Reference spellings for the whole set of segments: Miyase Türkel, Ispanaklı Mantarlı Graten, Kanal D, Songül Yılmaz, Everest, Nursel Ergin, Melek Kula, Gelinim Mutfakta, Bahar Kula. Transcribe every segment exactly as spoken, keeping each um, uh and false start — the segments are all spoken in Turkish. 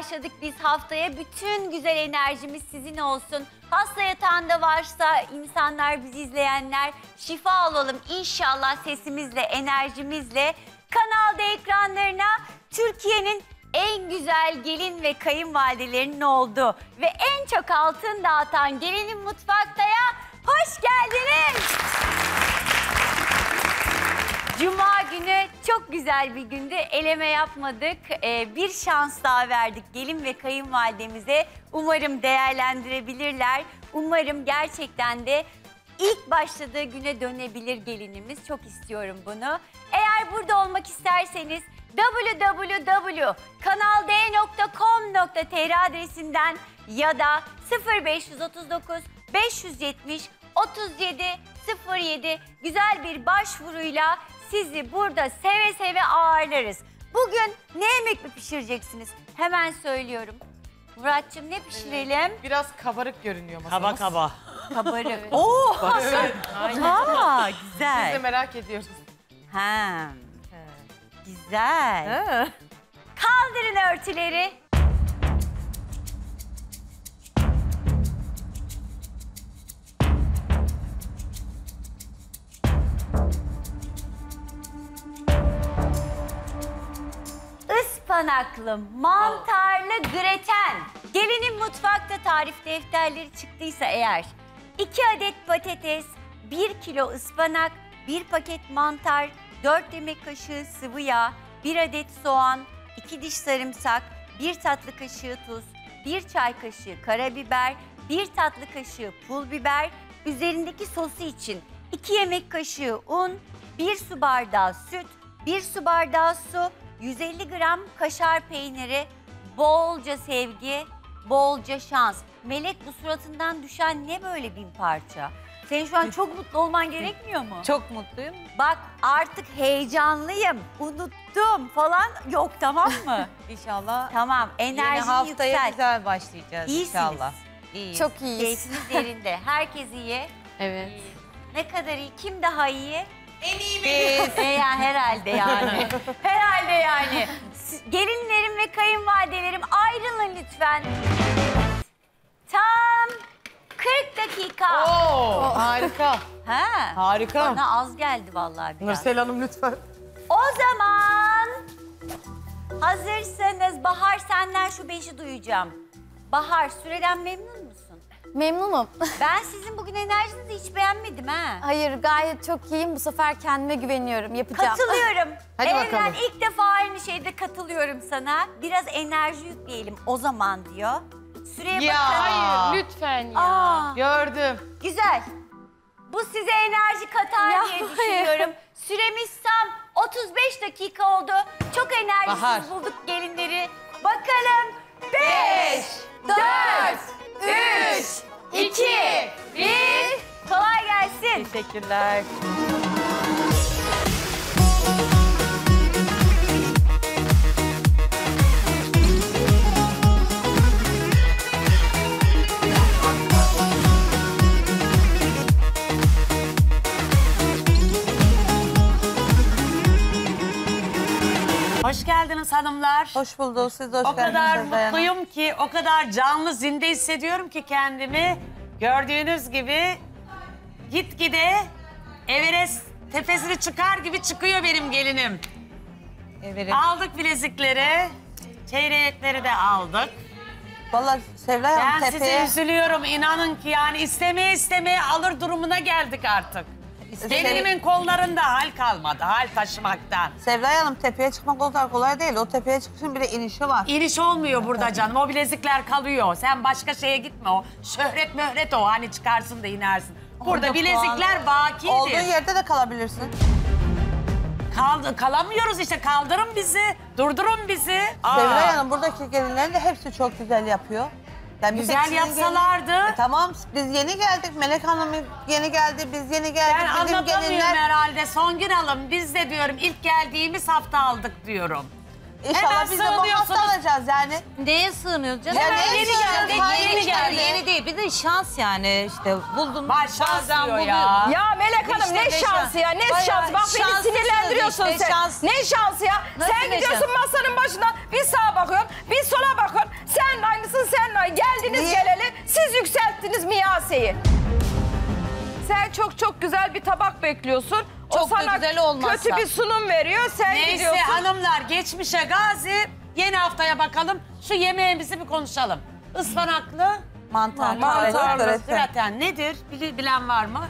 başladık biz haftaya. Bütün güzel enerjimiz sizin olsun. Hasta yatağında varsa insanlar, bizi izleyenler şifa olalım. İnşallah sesimizle, enerjimizle Kanal D ekranlarına Türkiye'nin en güzel gelin ve kayınvalidelerinin olduğu ve en çok altın dağıtan Gelinim Mutfakta'ya hoş geldiniz. Cuma günü çok güzel bir gündü. Eleme yapmadık. Ee, bir şans daha verdik gelin ve kayınvalidemize. Umarım değerlendirebilirler. Umarım gerçekten de ilk başladığı güne dönebilir gelinimiz. Çok istiyorum bunu. Eğer burada olmak isterseniz w w w nokta kanal d nokta com nokta t r adresinden ya da sıfır beş yüz otuz dokuz beş yüz yetmiş otuz yedi sıfır yedi güzel bir başvuruyla sizi burada seve seve ağırlarız. Bugün ne yemek mi pişireceksiniz? Hemen söylüyorum. Murat'cığım ne pişirelim? Evet, biraz kabarık görünüyor masamız. Kaba kaba. Kabarık. Oo, evet, aa, güzel. Biz de merak ediyoruz. Ha. Güzel. Ha. Kaldırın örtüleri. Ispanaklı mantarlı graten. Gelinim mutfakta tarif defterleri çıktıysa eğer iki adet patates, bir kilo ıspanak, bir paket mantar, dört yemek kaşığı sıvı yağ, bir adet soğan, iki diş sarımsak, bir tatlı kaşığı tuz, bir çay kaşığı karabiber, bir tatlı kaşığı pul biber, üzerindeki sosu için iki yemek kaşığı un, bir su bardağı süt, bir su bardağı su, yüz elli gram kaşar peyniri, bolca sevgi, bolca şans. Melek, bu suratından düşen ne böyle bin parça? Senin şu an çok mutlu olman gerekmiyor mu? Çok mutluyum. Bak artık heyecanlıyım, unuttum falan yok, tamam mı? İnşallah. Tamam, enerji yüksel. Haftaya yüksel. Güzel başlayacağız. İyisiniz. İnşallah. İyiyiz. Çok iyiyiz. Keyfiniz yerinde. Herkes iyi. Evet. İyi. Ne kadar iyi, kim daha iyi? En iyi benim. E yani, herhalde yani. Herhalde yani. Gelinlerim ve kayınvalidelerim ayrılın lütfen. Tam kırk dakika. Oo, harika. Ha? Harika. Bana az geldi vallahi biraz. Nursel Hanım lütfen. O zaman hazırsanız Bahar, senden şu beşi duyacağım. Bahar, süreden memnun musun? Memnunum. Ben sizin bugün enerjinizi hiç beğenmedim ha. Hayır, gayet çok iyiyim. Bu sefer kendime güveniyorum, yapacağım. Katılıyorum. Hadi Evren, bakalım. İlk defa aynı şeyde katılıyorum sana. Biraz enerji yükleyelim o zaman diyor. Süreye ya, bakalım. Hayır lütfen ya. Aa, gördüm. Güzel. Bu size enerji katar ya, diye düşünüyorum. Süremiz tam otuz beş dakika oldu. Çok enerjisiz Bahar. Bulduk gelinleri. Bakalım. beş, dört, üç, iki, bir. Kolay gelsin. Teşekkürler. Hoş geldiniz hanımlar. Hoş bulduk, siz de hoş geldiniz. O kadar mutluyum ki, o kadar canlı, zinde hissediyorum ki kendimi. Gördüğünüz gibi gitgide Everest tepesini çıkar gibi çıkıyor benim gelinim. Everest. Aldık bilezikleri, çeyrekleri de aldık. Vallahi Sevda Hanım, ben size üzülüyorum, inanın ki yani istemeye istemeye alır durumuna geldik artık. Gelinimin kollarında hal kalmadı, hal taşımaktan. Sevda Hanım, tepeye çıkmak o kadar kolay değil. O tepeye çıkışın bile inişi var. İniş olmuyor burada canım, o bilezikler kalıyor. Sen başka şeye gitme o. Şöhret möhret o, hani çıkarsın da inersin. Burada, burada bilezikler bakidir. Olduğu yerde de kalabilirsin. Kal kalamıyoruz işte, kaldırın bizi, durdurun bizi. Sevda Hanım, buradaki gelinlerin de hepsi çok güzel yapıyor. Yani güzel yapsalardı. E, tamam, biz yeni geldik. Melek Hanım yeni geldi, biz yeni geldik. Ben bizim anlatamıyorum gelinler... herhalde. Songül Hanım, biz de diyorum ilk geldiğimiz hafta aldık diyorum. İnşallah biz de bu hafta alacağız yani. Neye sığınıyoruz canım? Ya yeni geldi, yeni geldi. Yeni değil, bir de şans yani işte buldum. Bazen buluyor ya. Ya Melek Hanım ne şansı ya, ne şansı? Bak beni sinirlendiriyorsun sen. Ne şansı ya? Sen gidiyorsun masanın başından, bir sağa bakıyorsun, bir sola bakıyorsun. Sen aynısın, sen aynı. Geldiniz geleli, siz yükselttiniz miyaseyi. Sen çok çok güzel bir tabak bekliyorsun. Çok o sana güzel olmazsa. Kötü bir sunum veriyor, sen neyse, gidiyorsun. Neyse hanımlar, geçmişe gazi, yeni haftaya bakalım. Şu yemeğimizi bir konuşalım. Ispanaklı mantarlı, mantarlı graten nedir? Bilen var mı?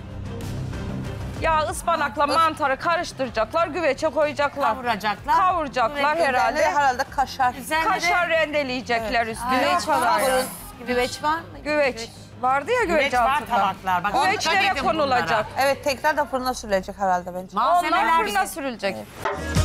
Ya ıspanakla mantarı karıştıracaklar, güveçe koyacaklar. Kavuracaklar. Kavuracaklar herhalde. Herhalde kaşar. Güzel kaşar de... rendeleyecekler evet. Üstüne. Güveç var. Güveç var mı? Güveç. Güveç. Vardı ya güveç altında. Güveçlere konulacak. Bunlara. Evet tekrar da fırına sürülecek herhalde bence. Malzemeler onlar fırına bize... sürülecek. Evet.